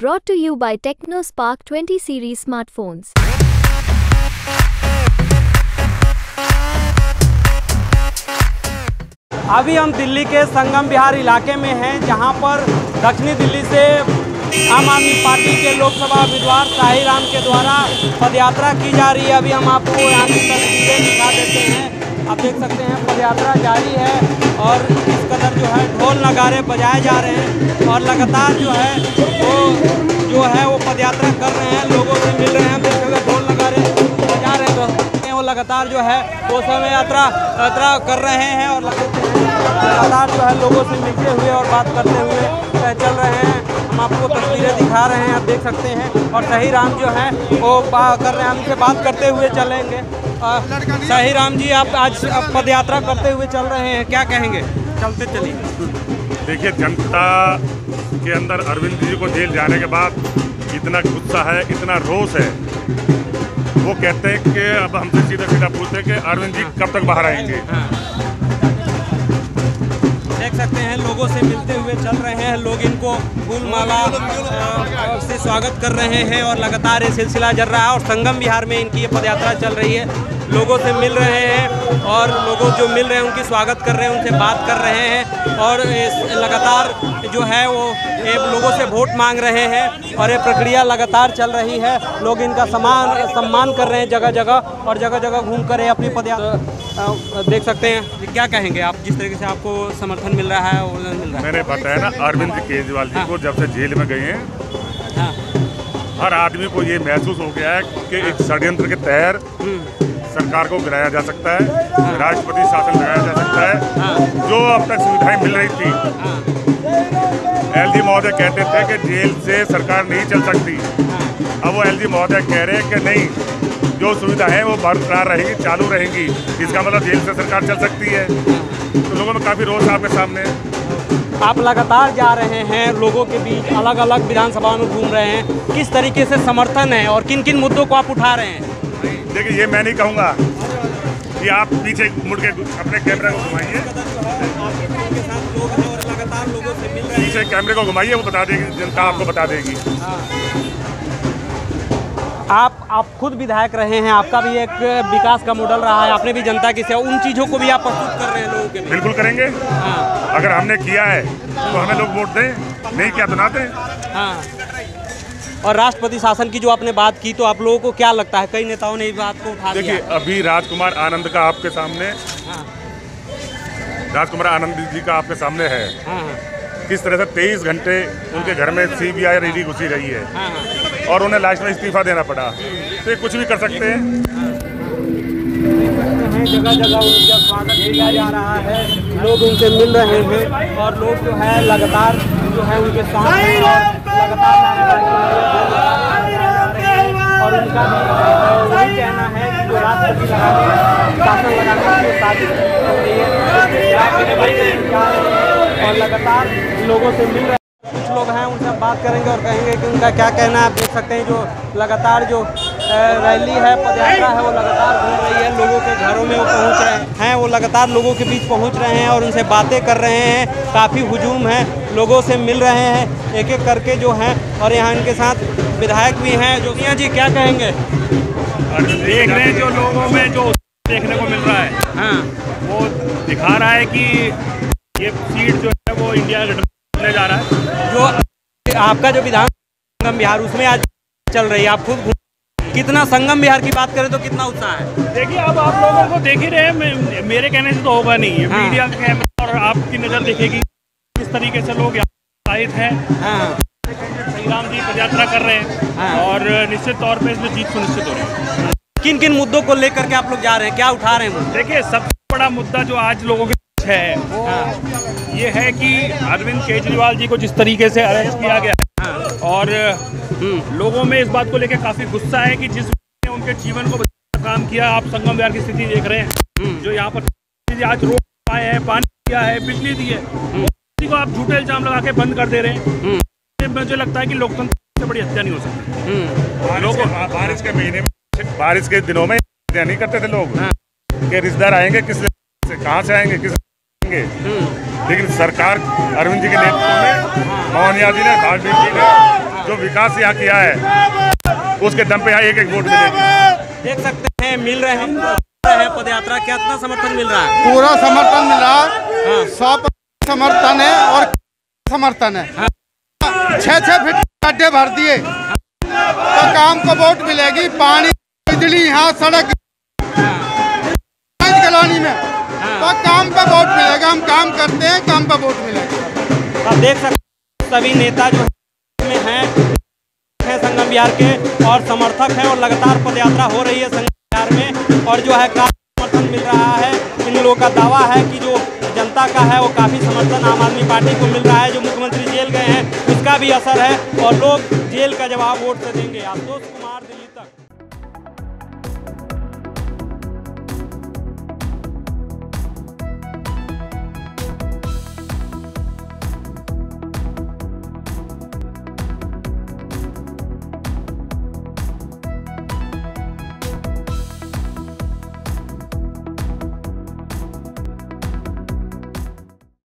Brought to you by Tecno Spark 20 series smartphones. अभी हम दिल्ली के संगम विहार इलाके में हैं, जहां पर दक्षिणी दिल्ली से आम आदमी पार्टी के लोकसभा उम्मीदवार शाहीराम के द्वारा पदयात्रा की जा रही है। अभी हम आपको यहाँ की तस्वीरें दिखा देते हैं। आप देख सकते हैं पदयात्रा जारी है और इस कदर जो है ढोल नगारे बजाए जा रहे हैं और लगातार वो पदयात्रा कर रहे हैं, लोगों से मिल रहे हैं। हम देखते हुए ढोल नगारे बजा रहे हैं तो वो लगातार जो है वो समय यात्रा कर रहे हैं और लगातार जो है लोगों से मिलते हुए और बात करते हुए चल रहे हैं। हम आपको तस्वीरें दिखा रहे हैं, आप देख सकते हैं। और सहीराम जो है वो कर रहे हैं, हमसे बात करते हुए चलेंगे। सहीराम जी, आप आज पदयात्रा करते हुए चल रहे हैं, क्या कहेंगे? चलते चलिए। देखिए, जनता के अंदर अरविंद जी को जेल जाने के बाद इतना गुस्सा है, इतना रोष है। वो कहते हैं कि अब हमसे सीधा पूछते हैं कि अरविंद जी कब तक बाहर आएंगे। देख सकते हैं लोगों से मिलते हुए चल रहे हैं, लोग इनको फूल माला से स्वागत कर रहे हैं और लगातार ये सिलसिला चल रहा है। और संगम विहार में इनकी ये पदयात्रा चल रही है, लोगों से मिल रहे हैं और लोगों जो मिल रहे हैं उनकी स्वागत कर रहे हैं, उनसे बात कर रहे हैं और लगातार जो है वो लोगों से वोट मांग रहे हैं। और ये प्रक्रिया लगातार चल रही है, लोग इनका सम्मान कर रहे हैं जगह जगह और जगह जगह घूम कर अपनी पदयात्रा। देख सकते हैं, क्या कहेंगे आप? जिस तरीके से आपको समर्थन मिल रहा है, मैंने बताया ना, अरविंद केजरीवाल जी को जब से जेल में गए हैं, हर आदमी को ये महसूस हो गया है कि एक षड्यंत्र के तहत सरकार को गिराया जा सकता है, राष्ट्रपति शासन लगाया जा सकता है। जो अब तक सुविधाएं मिल रही थी, एलजी महोदय कहते थे कि जेल से सरकार नहीं चल सकती, अब वो एलजी महोदय कह रहे हैं कि नहीं, जो सुविधा है वो बरकरार रहेगी, चालू रहेगी। इसका मतलब जेल से सरकार चल सकती है। तो लोगों में काफ़ी रोष आपके सामने। आप लगातार जा रहे हैं, लोगों के बीच अलग अलग विधानसभा में घूम रहे हैं, किस तरीके से समर्थन है और किन किन मुद्दों को आप उठा रहे हैं? देखिए, ये मैं नहीं कहूँगा कि आप पीछे मुड़ के अपने कैमरे को घुमाइए, पीछे कैमरे को घुमाइए, वो बता देगी, जनता आपको बता देगी। आप खुद विधायक रहे हैं, आपका भी एक विकास का मॉडल रहा है, आपने भी जनता की सेवा, उन चीज़ों को भी आप प्रस्तुत कर रहे हैं लोगों के लिए। बिल्कुल करेंगे। अगर हमने किया है तो हमें लोग वोट दें, नहीं किया तो ना दें। और राष्ट्रपति शासन की जो आपने बात की, तो आप लोगों को क्या लगता है? कई नेताओं ने इस बात को उठा लिया। देखिए, अभी राजकुमार आनंद का आपके सामने, राजकुमार आनंद जी का आपके सामने है, किस तरह से 23 घंटे उनके घर में CBI ईडी घुसी रही है और उन्हें लास्ट में इस्तीफा देना पड़ा। तो ये कुछ भी कर सकते हैं। जगह जगह उनका स्वागत किया जा रहा है, लोग उनसे मिल रहे हैं और लोग जो है लगातार जो है उनके साथ हैं और उनका वही कहना है कि जो राष्ट्रपति शासन लगाने के साथ और लगातार लोगों से मिल रहे हैं। कुछ लोग हैं, उनसे बात करेंगे और कहेंगे कि उनका क्या कहना है। आप देख सकते हैं, जो लगातार जो रैली है, पदयात्रा है, वो लगातार घूम रही है, लोगों के घरों में वो पहुंच रहे हैं, वो लगातार लोगों के बीच पहुंच रहे हैं और उनसे बातें कर रहे हैं। काफ़ी हुजूम है, लोगों से मिल रहे हैं एक एक करके जो हैं। और यहाँ इनके साथ विधायक भी हैं। जो जी, क्या कहेंगे? देख रहे हैं, जो लोगों में जो देखने को मिल रहा है, हाँ, वो दिखा रहा है कि ये सीट जो है वो इंडिया गठबंधन जा रहा है। जो आपका जो विधान संगम विहार, उसमें आज चल रही है, आप खुद कितना संगम विहार की बात करें तो कितना उत्साह है? देखिए, अब आप लोगों को देख ही रहे हैं, मेरे कहने से तो होगा नहीं है, हाँ। मीडिया कैमरा और आपकी नज़र देखेगी किस तरीके से लोग उत्साहित हैं। सहीराम जी पदयात्रा कर रहे हैं, हाँ। और निश्चित तौर पर इसमें जीत सुनिश्चित हो रही है। किन किन मुद्दों को लेकर के आप लोग जा रहे हैं, क्या उठा रहे हैं? देखिए, सबसे बड़ा मुद्दा जो आज लोगों के है, हाँ, ये है कि अरविंद केजरीवाल जी को जिस तरीके से अरेस्ट किया गया है, हाँ, और लोगों में इस बात को लेकर काफ़ी गुस्सा है कि जिस उनके जीवन को काम किया। आप संगम विहार की स्थिति देख रहे हैं, जो यहाँ पर आज रोड आए हैं, पानी दिया है, बिजली दी है, को आप झूठे इल्जाम लगा के बंद कर दे रहे हैं। मुझे लगता है कि लोकतंत्र से बड़ी हत्या नहीं हो सकती। बारिश के महीने में, बारिश के दिनों में हत्या नहीं करते थे लोग, के रिश्तेदार आएंगे, किस कहाँ से आएंगे, किस, लेकिन सरकार अरविंद जी के नेतृत्व में, मोहनिया जी ने, राजनीति ने, जो जो विकास यहाँ किया है उसके दम पे यहाँ एक एक वोट मिलेगी। देख सकते हैं मिल रहे हैं पदयात्रा, क्या इतना समर्थन मिल रहा है? पूरा समर्थन मिल रहा है, 100% समर्थन है और समर्थन है। 6-6 फीट गड्ढे भर दिए तो काम को वोट मिलेगी। पानी, बिजली, यहाँ सड़क कॉलोनी में तो काम पे वोट मिलेगा। हम काम करते हैं, काम पे वोट मिलेगा। आप देख सकते सभी नेता जो में हैं संगम विहार के और समर्थक हैं और लगातार पदयात्रा हो रही है संगम विहार में और जो है काफी समर्थन मिल रहा है। इन लोगों का दावा है कि जो जनता का है वो काफ़ी समर्थन आम आदमी पार्टी को मिल रहा है। जो मुख्यमंत्री जेल गए हैं उसका भी असर है और लोग जेल का जवाब वोट से देंगे। आशोष कुमार, दिल्ली तक।